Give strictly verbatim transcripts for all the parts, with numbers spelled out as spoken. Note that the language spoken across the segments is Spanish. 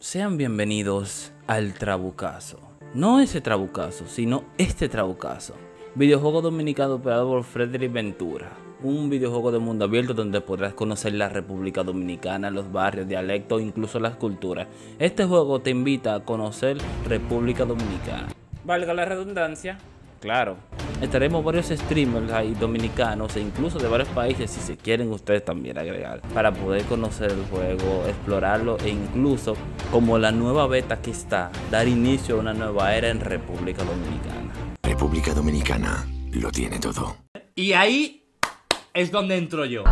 Sean bienvenidos al Trabucazo. No ese Trabucazo, sino este Trabucazo. Videojuego dominicano operado por Frederick Ventura. Un videojuego de mundo abierto donde podrás conocer la República Dominicana, los barrios, dialectos, incluso las culturas. Este juego te invita a conocer República Dominicana. Valga la redundancia, claro. Estaremos varios streamers ahí dominicanos e incluso de varios países, si se quieren ustedes también agregar, para poder conocer el juego, explorarlo e incluso, como la nueva beta que está, dar inicio a una nueva era en República Dominicana. República Dominicana lo tiene todo. Y ahí es donde entro yo.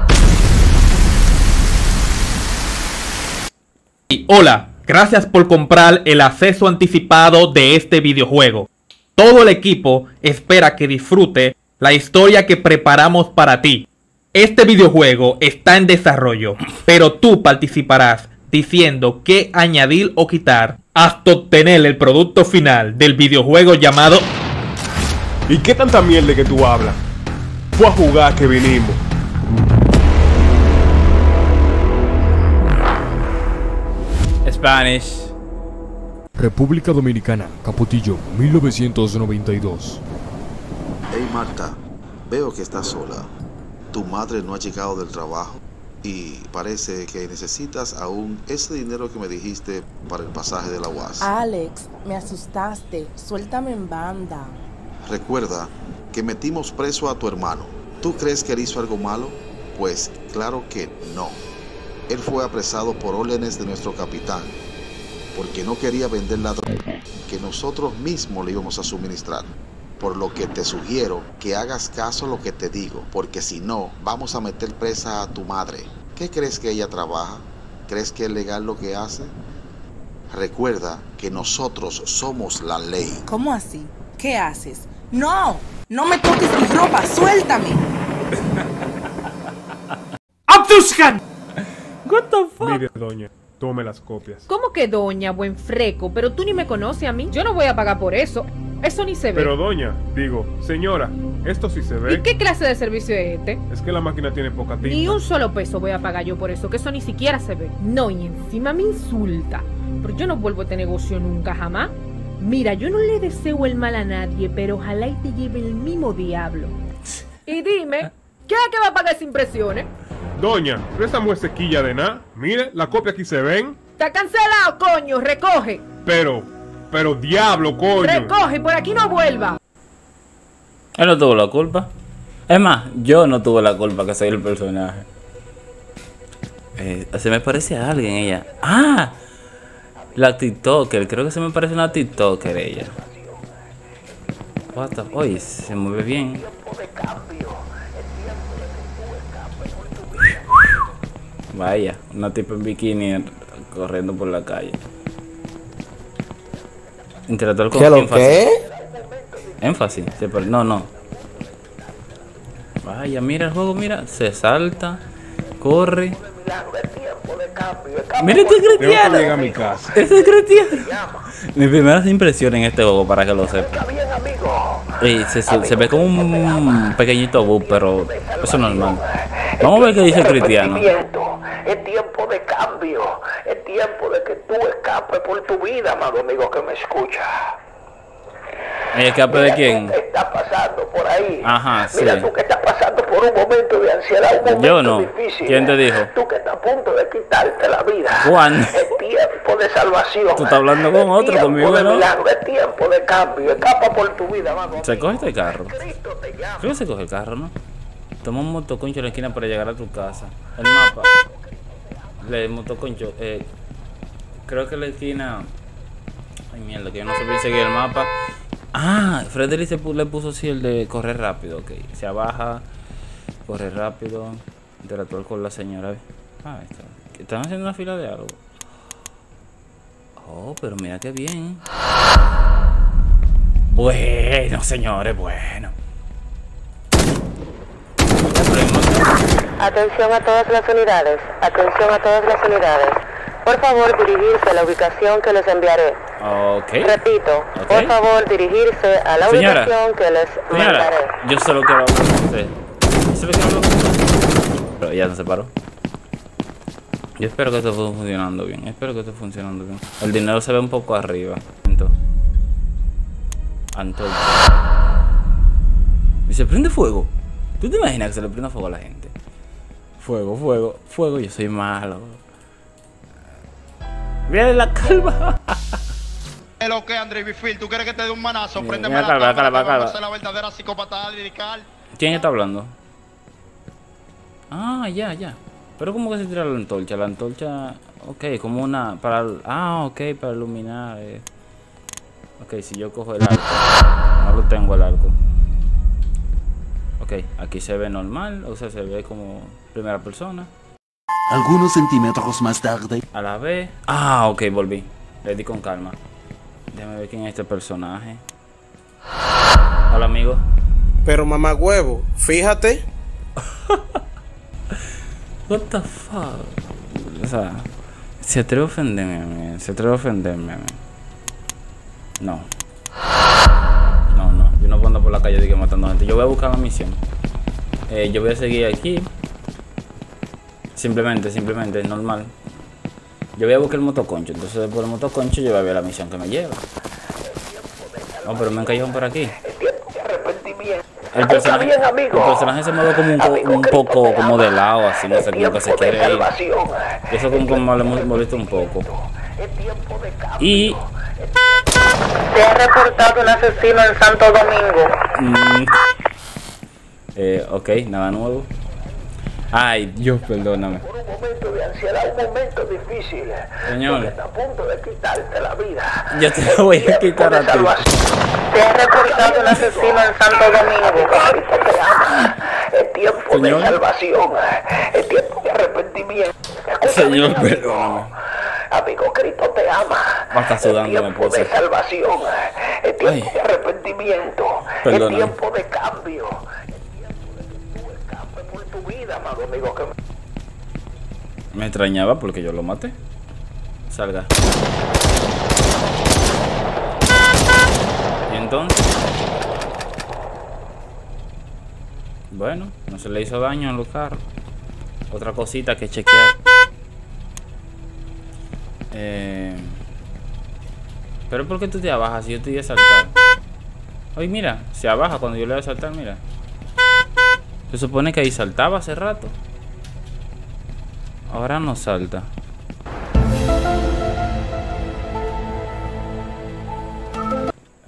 Y hola, gracias por comprar el acceso anticipado de este videojuego. Todo el equipo espera que disfrute la historia que preparamos para ti. Este videojuego está en desarrollo, pero tú participarás diciendo qué añadir o quitar hasta obtener el producto final del videojuego llamado... ¿Y qué tanta mierda que tú hablas? Fue a jugar que vinimos. Spanish. República Dominicana, Capotillo, mil novecientos noventa y dos. Hey Marta, veo que estás sola. Tu madre no ha llegado del trabajo y parece que necesitas aún ese dinero que me dijiste para el pasaje de la U A S. Alex, me asustaste. Suéltame en banda. Recuerda que metimos preso a tu hermano. ¿Tú crees que él hizo algo malo? Pues claro que no. Él fue apresado por órdenes de nuestro capitán, porque no quería vender la droga que nosotros mismos le íbamos a suministrar. Por lo que te sugiero que hagas caso a lo que te digo, porque si no, vamos a meter presa a tu madre. ¿Qué crees que ella trabaja? ¿Crees que es legal lo que hace? Recuerda que nosotros somos la ley. ¿Cómo así? ¿Qué haces? ¡No! ¡No me toques mi ropa! ¡Suéltame! ¡Abduzcan! What the fuck? Mire, doña, tome las copias. ¿Cómo que doña, buen freco? Pero tú ni me conoces a mí. Yo no voy a pagar por eso. Eso ni se ve. Pero doña, digo, señora, esto sí se ve. ¿Y qué clase de servicio es este? Es que la máquina tiene poca tinta. Ni un solo peso voy a pagar yo por eso, que eso ni siquiera se ve. No, y encima me insulta. Pero yo no vuelvo a este negocio nunca jamás. Mira, yo no le deseo el mal a nadie, pero ojalá y te lleve el mismo diablo. Y dime, ¿qué es que va a pagar esas impresiones? Doña, esa muesequilla de nada. Mire, la copia aquí se ven. Está cancelado, coño, recoge. Pero, pero diablo, coño. Recoge, por aquí no vuelva. Él no tuvo la culpa. Es más, yo no tuve la culpa que soy el personaje. Eh, se me parece a alguien ella. Ah, la TikToker, creo que se me parece una TikToker ella. What the... Oye, se mueve bien. Vaya, una tipa en bikini corriendo por la calle. Interactuar con énfasis. ¿Qué? Énfasis. No, no. Vaya, mira el juego, mira. Se salta, corre. Mira este cristiano. Llega a mi casa. Este es cristiano. Mis primeras impresiones en este juego, para que lo sepan. Y se, se, se ve como un pequeñito bug, pero eso es normal. Vamos a ver qué dice el cristiano. Es tiempo de cambio, es tiempo de que tú escapes por tu vida, amado amigo que me escucha. ¿El escape de quién? ¿Qué está pasando por ahí? Ajá, sí. Mira tú que estás pasando por un momento de ansiedad, un momento Yo no. difícil. ¿Quién te dijo? Tú que estás a punto de quitarte la vida. Juan. Es tiempo de salvación. Tú estás hablando con otro, conmigo no. Es tiempo de cambio, escapa por tu vida, amado. Se coge este carro. Creo que se coge el carro, ¿no? Toma un motoconcho en la esquina para llegar a tu casa. El mapa. Le motoconcho, eh, creo que la esquina. Ay, mierda, que yo no sé bien seguir el mapa. Ah, Frederick se le puso así el de correr rápido, ok. Se abaja, correr rápido, interactuar con la señora. Ah, está. Están haciendo una fila de algo. Oh, pero mira qué bien. Bueno, señores, bueno. Atención a todas las unidades, atención a todas las unidades. Por favor, dirigirse a la ubicación que les enviaré. Okay. Repito, okay. Por favor, dirigirse a la señora, ubicación que les señora, mandaré. Yo solo quiero hablar con usted. Yo solo quiero hablar con usted. Pero ya no se paró. Yo espero que esté funcionando bien. Espero que esté funcionando bien. El dinero se ve un poco arriba. Entonces. Antonio. Y se prende fuego. ¿Tú te imaginas que se le prenda fuego a la gente? Fuego, fuego, fuego. Yo soy malo. Mira la calva. Es lo que André Bifil, ¿tú quieres que te dé un manazo? Prende la calva, calva, calva. Esa es la verdadera psicopatía lirical. ¿Quién está hablando? Ah, ya, ya. Pero como que se tira la antorcha, la antorcha, ok, como una, para, ah, ok, para iluminar, eh. Ok, si yo cojo el arco, no lo tengo el arco. Ok, aquí se ve normal, o sea, se ve como primera persona. Algunos centímetros más tarde. A la vez, ah, ok, volví, le di con calma. Déjame ver quién es este personaje. Hola, amigo. Pero mamá huevo, fíjate. What the fuck. O sea, se atreve a ofenderme a mí. Se atreve a ofenderme a mí. No. No, no. Yo no puedo andar por la calle de que matando gente. Yo voy a buscar la misión. Eh, yo voy a seguir aquí. Simplemente, simplemente, es normal. Yo voy a buscar el motoconcho. Entonces, por el motoconcho, yo voy a ver la misión que me lleva. No, pero me encallaron por aquí. El personaje, el personaje se mueve como un, un poco como de lado, así, no sé, como que se quiere ir. Eso como que me molesta un poco. Y... ¿Te ha reportado un asesino en Santo Domingo? Mm. Eh, ok, nada nuevo. Ay, Dios, perdóname. Por un momento de ansiedad, un momento difícil. Señor. Está a punto de quitarte la vida. Yo te la voy a quitar a ti. Te ha reportado un asesino en Santo Domingo. Te ama. Es tiempo, señor, de salvación. Es tiempo de arrepentimiento. Escúchame, señor, perdóname. Amigo, Cristo te ama. Basta sudando, me puse. Es tiempo de salvación. Es tiempo, ay, de arrepentimiento. Es tiempo de cambio. Me extrañaba porque yo lo maté. Salga. Y entonces, bueno, no se le hizo daño en los carros. Otra cosita que chequear. eh, Pero ¿por qué tú te abajas si yo te iba a saltar? Oye, mira, se abaja cuando yo le voy a saltar, mira. Se supone que ahí saltaba hace rato. Ahora no salta.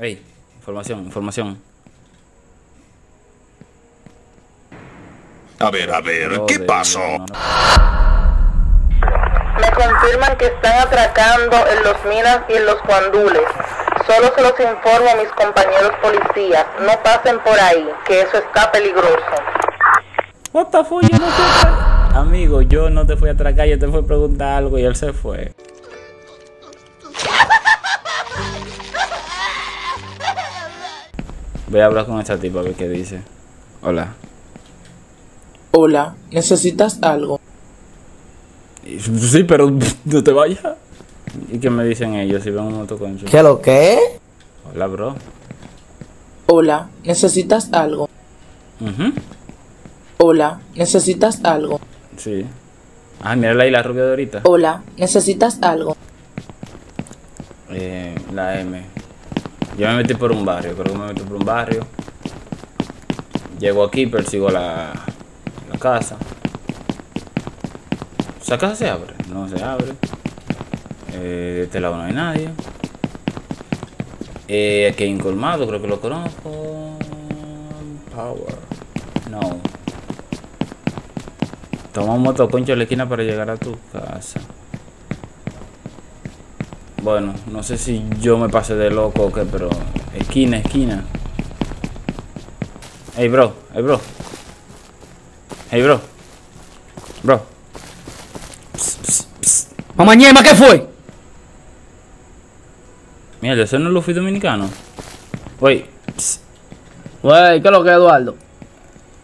Ey, información, información. A ver, a ver, ¿qué pasó? Me confirman que están atracando en los Minas y en los Guandules. Solo se los informo a mis compañeros policías. No pasen por ahí, que eso está peligroso. What the fuck, yo no te atrac... Amigo, yo no te fui a atracar, yo te fui a preguntar algo y él se fue. Voy a hablar con esta tipa a ver qué dice. Hola. Hola, ¿necesitas algo? Sí, pero no te vayas. ¿Y qué me dicen ellos si ven un motoconcho? ¿Qué lo qué? Hola, bro. Hola, ¿necesitas algo? Uh-huh. Hola, ¿necesitas algo? Sí. Ah, mírala ahí, la rubia de ahorita. Hola, ¿necesitas algo? Eh, la M. Yo me metí por un barrio, creo que me metí por un barrio. Llego aquí, persigo la, la casa. O sea, casa se abre, no se abre. Eh, de este lado no hay nadie. Eh, aquí hay un colmado, creo que lo conozco. Power. No. Toma un motoconcho a la esquina para llegar a tu casa. Bueno, no sé si yo me pasé de loco o qué, pero... Esquina, esquina. Hey, bro, hey, bro. Hey, bro. Bro. Psst, psst, psst. Mamá ñema, ¿qué fue? Mira, ¿eso no lo fui dominicano? Wey. Wey, ¿qué es lo que es Eduardo?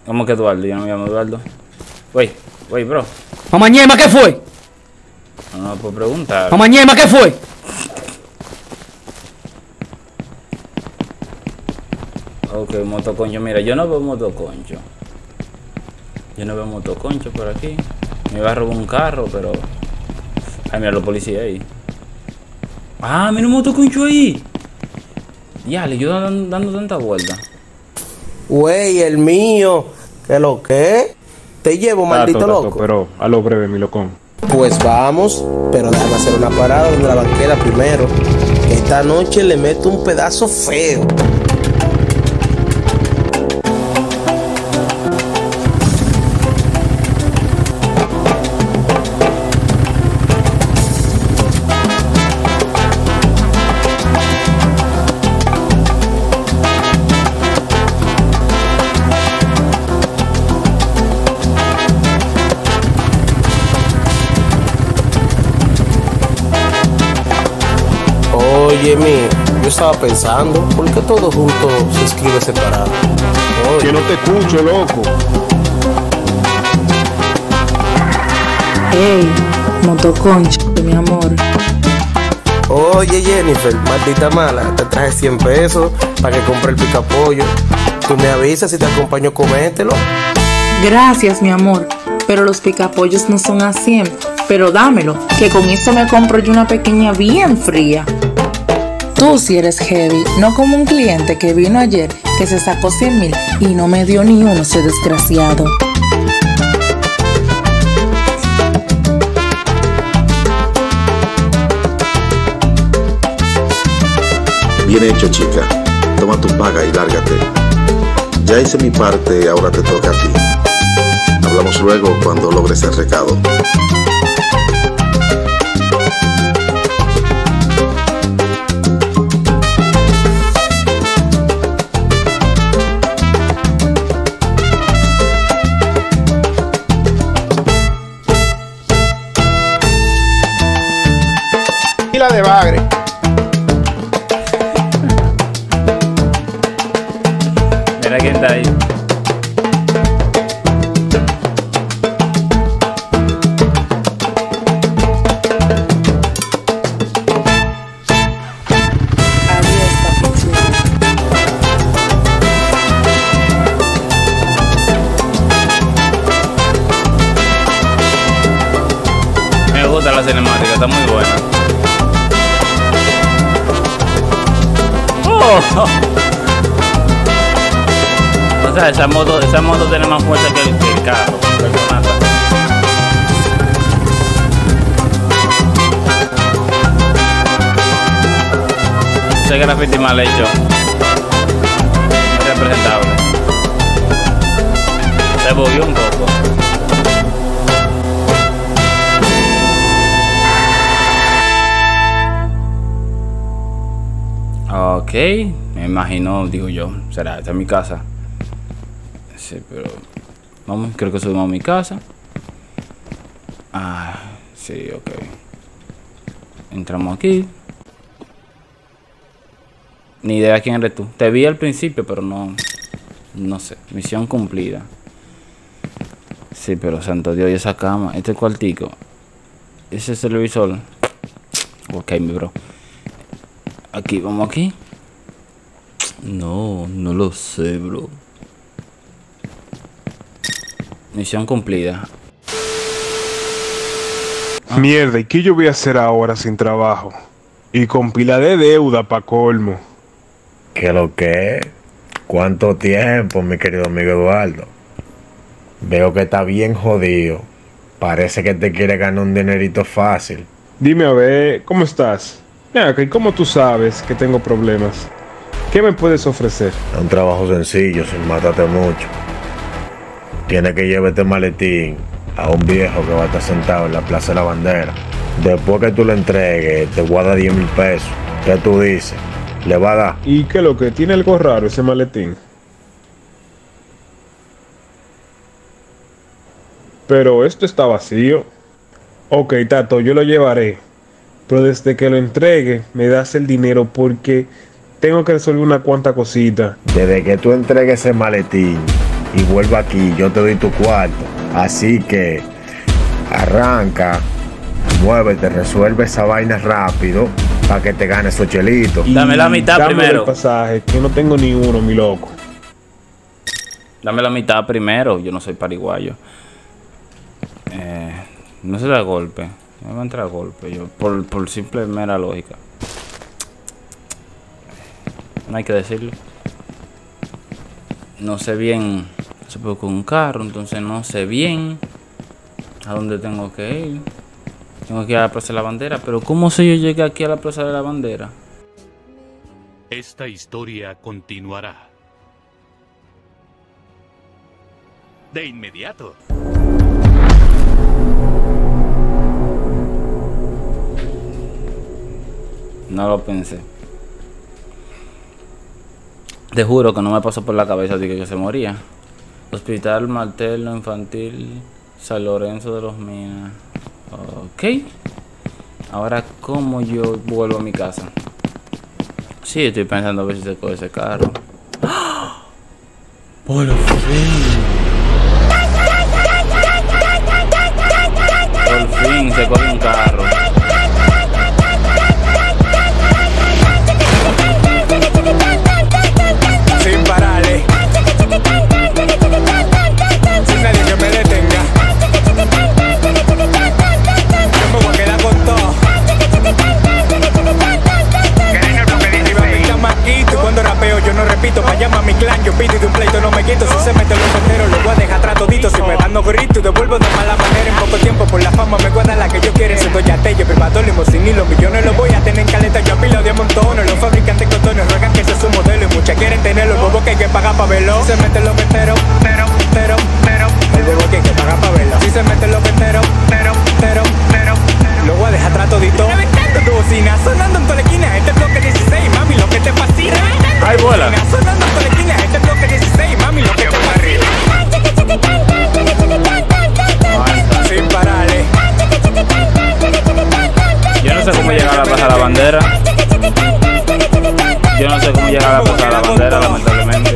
¿Cómo que Eduardo? Yo no me llamo Eduardo. Wey. Wey, bro. Mamá ñema, ¿qué fue? No, no puedo preguntar. Mamá ñema, ¿qué fue? Ok, motoconcho. Mira, yo no veo motoconcho. Yo no veo motoconcho por aquí. Me iba a robar un carro, pero Ay, mira los policías ahí. Ah, mira un motoconcho ahí. Ya, le yo dando, dando tanta vuelta. Güey, el mío. ¿Qué lo que? Te llevo, maldito tato, tato, loco. Pero a lo breve, mi locón. Pues vamos, pero déjame hacer una parada en la banquera primero. Esta noche le meto un pedazo feo. Oye, mí, yo estaba pensando, ¿por qué todo junto se escribe separado? Oye. Que no te escucho, loco. Ey, motoconcho, mi amor. Oye, Jennifer, maldita mala, te traje cien pesos para que compre el picapollo. Tú me avisas si te acompaño, comételo. Gracias, mi amor, pero los picapollos no son a cien. Pero dámelo, que con eso me compro yo una pequeña bien fría. Tú si eres heavy, no como un cliente que vino ayer que se sacó cien mil y no me dio ni uno, ese desgraciado. Bien hecho, chica. Toma tu paga y lárgate. Ya hice mi parte, ahora te toca a ti. Hablamos luego cuando logres el recado. De bagre. Mira quién está ahí. Me gusta la cinemática, está muy buena. O sea, esa moto, esa moto tiene más fuerza que el, que el carro, que el sonata. Ese graffiti mal hecho. Representable. Se bogueó un poco. Ok, me imagino, digo yo, será, esta es mi casa. Sí, pero vamos, creo que subimos a mi casa. Ah, sí, ok. Entramos aquí. Ni idea quién eres tú. Te vi al principio, pero no, no sé, misión cumplida. Sí, pero santo Dios, y esa cama, este cuartico, ese televisor. Ok, mi bro. Aquí, vamos aquí. No, no lo sé, bro. Misión cumplida. Ah. Mierda, ¿y qué yo voy a hacer ahora sin trabajo? Y con pila de deuda pa' colmo. ¿Qué lo que? ¿Cuánto tiempo, mi querido amigo Eduardo? Veo que está bien jodido. Parece que te quiere ganar un dinerito fácil. Dime a ver, ¿cómo estás? ¿Y cómo tú sabes que tengo problemas? ¿Qué me puedes ofrecer? Un trabajo sencillo, sin matarte mucho. Tienes que llevarte maletín a un viejo que va a estar sentado en la Plaza de la Bandera. Después que tú le entregues, te voy a dar diez mil pesos. ¿Qué tú dices? ¿Le va a dar? ¿Y qué lo que tiene algo raro ese maletín? Pero esto está vacío. Ok, Tato, yo lo llevaré. Pero desde que lo entregue, me das el dinero porque tengo que resolver una cuanta cosita. Desde que tú entregues ese maletín y vuelva aquí, yo te doy tu cuarto. Así que arranca, muévete, resuelve esa vaina rápido para que te ganes esos chelitos. Dame la mitad dame primero. El pasaje, que no tengo ni uno, mi loco. Dame la mitad primero, yo no soy pariguayo. Eh, no se da golpe. Me va a entrar golpe yo, por, por simple mera lógica. No hay que decirlo. No sé bien. Se puede con un carro, entonces no sé bien a dónde tengo que ir. Tengo que ir a la Plaza de la Bandera, pero ¿cómo sé yo llegué aquí a la Plaza de la Bandera? Esta historia continuará. De inmediato. No lo pensé. Te juro que no me pasó por la cabeza de que se moría. Hospital Materno Infantil, San Lorenzo de los Mina. Ok. Ahora, ¿cómo yo vuelvo a mi casa? Sí, estoy pensando a ver si se coge ese carro. ¡Por fin! Por fin se coge un carro. Sin pararle. Sin nadie que me detenga. Yo me voy a quedar con todo. Y cuando rapeo yo no repito, pa' llamar a mi clan, yo pido y de un pleito no me quito. Si se mete los enteros, lo voy a dejar atrás todito. Si me dan los gritos, devuelvo de mala manera. En poco tiempo, por la fama me guardan la que yo quiero. Siendo ya tello, privado, limosín y los millones los voy a tener en caleta. Yo apilo de montones, los fabricantes cotones ruegan que ese es su modelo y muchas quieren tenerlo. El bobo que hay que pagar pa' verlo. Si se meten los enteros, pero, pero, pero, el bobo que hay que pagar pa' verlo. Si se meten los enteros, pero, pero, pero, lo voy a dejar atrás todito. Reventando tu bocina, sonando en Tolequín, este bloque dieciséis, mami, lo que te pasa. Ahí vuela. Sonando por la esquina, este bloque dieciséis, mami, lo que te fascina. Sin pararle. Yo no sé cómo llegar a la Plaza de la Bandera. Yo no sé cómo llegar a la Plaza de la Bandera, lamentablemente.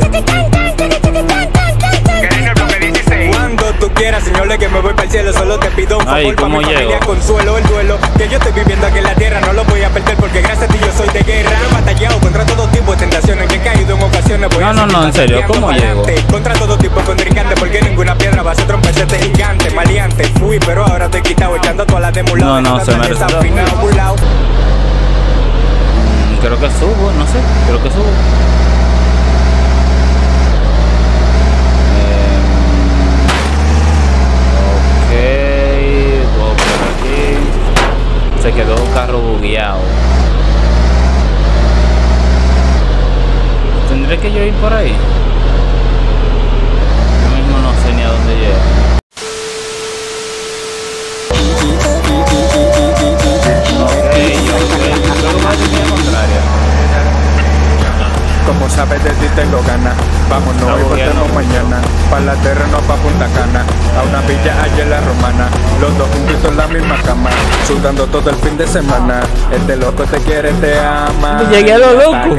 Tú quieras, señores, que me voy para el cielo. Solo te pido un favor. Ay, ¿cómo para mi familia, consuelo, el duelo que yo estoy viviendo aquí en la tierra. No lo voy a perder porque gracias a ti yo soy de guerra. He batallado contra todo tipo de tentaciones. Que he caído en ocasiones. Voy no, no, no, en serio, ¿cómo llego? Contra todo tipo de contrincantes. Porque ninguna piedra va a ser trompecete gigante. Maleante, fui, pero ahora estoy quitado. Echando todas las de mulado. No, no, se me resulta. Creo que subo, no sé, creo que subo. Se quedó un carro bugueado. ¿Tendré que yo ir por ahí? Yo mismo no sé ni a dónde llego. Ok, yo creo que más línea contraria. Como sabes, de ti tengo ganas. Vamos, no hoy, volvemos mañana. Pa' la tierra, no pa' Punta Cana. A una villa allá en La Romana. Los dos juntitos en la misma cama. Sudando todo el fin de semana. Este loco te quiere, te ama. Llegué a lo loco.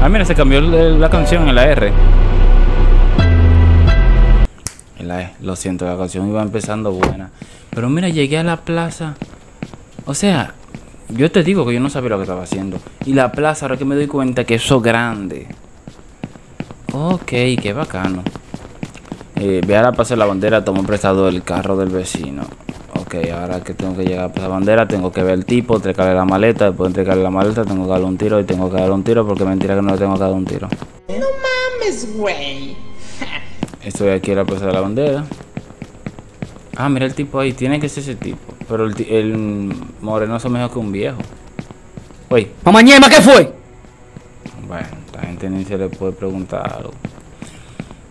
Ah, mira, se cambió la canción en la R. En la E, lo siento, la canción iba empezando buena. Pero mira, llegué a la plaza. O sea, yo te digo que yo no sabía lo que estaba haciendo. Y la plaza, ahora que me doy cuenta que eso es grande. Ok, qué bacano. Eh, voy a la Plaza de la Bandera, tomo prestado el carro del vecino. Ok, ahora que tengo que llegar a la Plaza de la Bandera, tengo que ver el tipo, entregarle la maleta, después entregarle la maleta, tengo que darle un tiro y tengo que darle un tiro porque mentira que no le tengo que dar un tiro. No mames, güey. Estoy aquí en la Plaza de la Bandera. Ah, mira el tipo ahí, tiene que ser ese tipo. Pero el, el morenoso mejor que un viejo. Oye, mamá ñema, ¿qué fue? Bueno, la gente ni se le puede preguntar algo.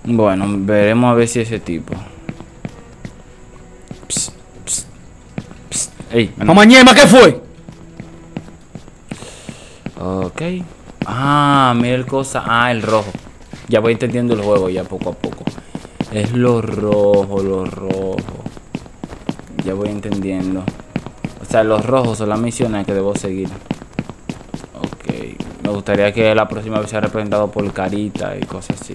Bueno, veremos a ver si ese tipo. Psst, psst, psst. Ey, mamá ñema, ¿qué fue? Ok. Ah, mira el cosa. Ah, el rojo. Ya voy entendiendo el juego ya poco a poco. Es lo rojo, lo rojo. Ya voy entendiendo. O sea, los rojos son las misiones que debo seguir. Ok. Me gustaría que la próxima vez sea representado por carita y cosas así.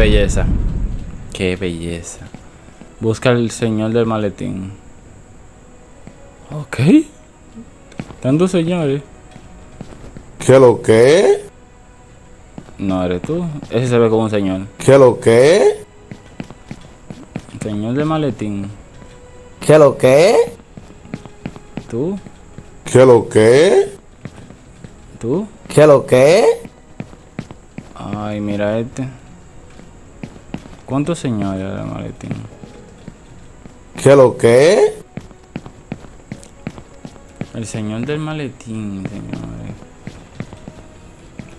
belleza. Qué belleza. Busca al señor del maletín. Ok. Están dos señores. ¿Qué lo que? No eres tú. Ese se ve como un señor. ¿Qué lo que? Señor del maletín. ¿Qué lo que? ¿Tú? ¿Qué lo que? ¿Tú? ¿Qué lo que? Ay, mira este. ¿Cuántos señores del maletín? ¿Qué lo que? El señor del maletín, señores.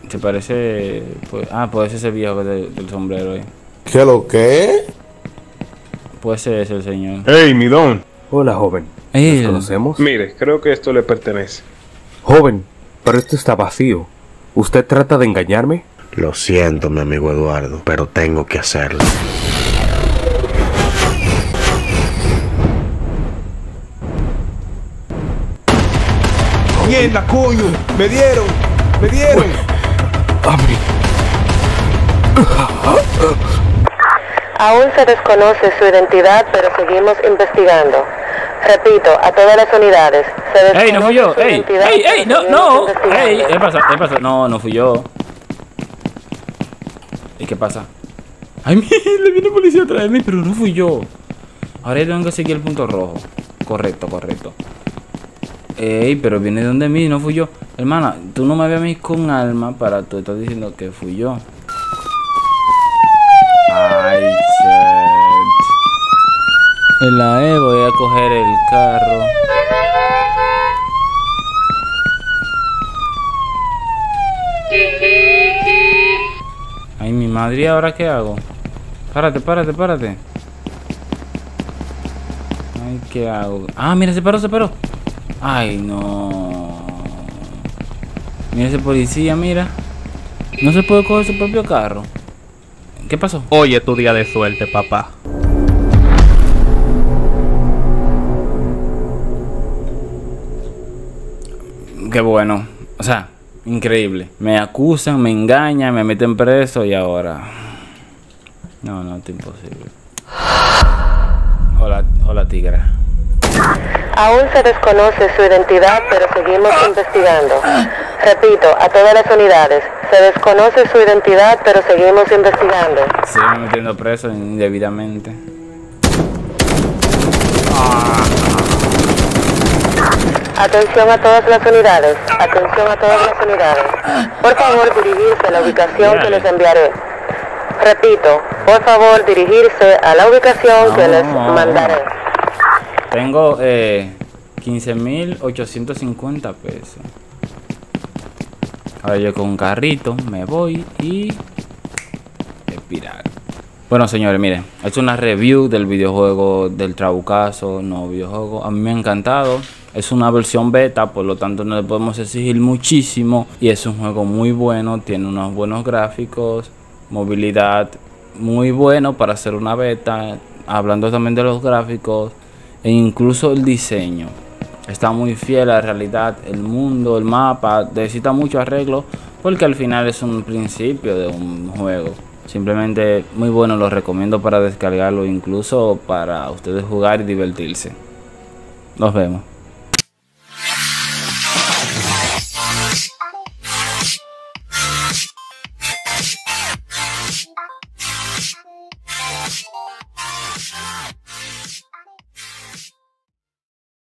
Se parece... Pues, ah, puede ser ese viejo del, del sombrero ahí. ¿Qué lo que? Puede ser ese el señor. ¡Ey, mi don! Hola, joven. ¿Nos el... conocemos? Mire, creo que esto le pertenece. Joven, pero esto está vacío. ¿Usted trata de engañarme? Lo siento, mi amigo Eduardo, pero tengo que hacerlo. ¡Mierda, coño! ¡Me dieron! ¡Me dieron! ¡Abre! Aún se desconoce su identidad, pero seguimos investigando. Repito, a todas las unidades, se desconoce ¡Ey, no fui yo! ¡Ey! ¡Ey, ey! ¡No, no! ¡Ey! ¿Qué pasa? ¿Qué pasa? No, no fui yo. ¿Y qué pasa? ¡Ay, mire! Le viene policía atrás de mí, pero no fui yo. Ahora yo tengo que seguir el punto rojo. Correcto, correcto. Ey, pero viene donde mí, no fui yo. Hermana, tú no me habías visto con alma para tú estás diciendo que fui yo. Ay, shit. En la E voy a coger el carro. Ay, mi madre, ¿ahora qué hago? Párate, párate, párate. Ay, ¿qué hago? Ah, mira, se paró, se paró. Ay, no. Mira ese policía, mira. No se puede coger su propio carro. ¿Qué pasó? Hoy es tu día de suerte, papá. Qué bueno. O sea, increíble. Me acusan, me engañan, me meten preso y ahora... No, no, es imposible. Hola, hola, tigra. Aún se desconoce su identidad, pero seguimos investigando. Repito, a todas las unidades, se desconoce su identidad, pero seguimos investigando. Sigo metiendo preso indebidamente. Atención a todas las unidades, atención a todas las unidades. Por favor, dirigirse a la ubicación que les enviaré. Repito, por favor, dirigirse a la ubicación que les mandaré. Tengo eh, quince mil ochocientos cincuenta pesos. Ahora yo con un carrito me voy y... Espiral. Bueno, señores, miren. He hecho una review del videojuego del Trabucazo. No, videojuego. A mí me ha encantado. Es una versión beta, por lo tanto no le podemos exigir muchísimo. Y es un juego muy bueno. Tiene unos buenos gráficos. Movilidad muy bueno para hacer una beta. Hablando también de los gráficos. E incluso el diseño está muy fiel a la realidad, el mundo, el mapa, necesita mucho arreglo porque al final es un principio de un juego. Simplemente muy bueno, lo recomiendo para descargarlo, incluso para ustedes jugar y divertirse. Nos vemos.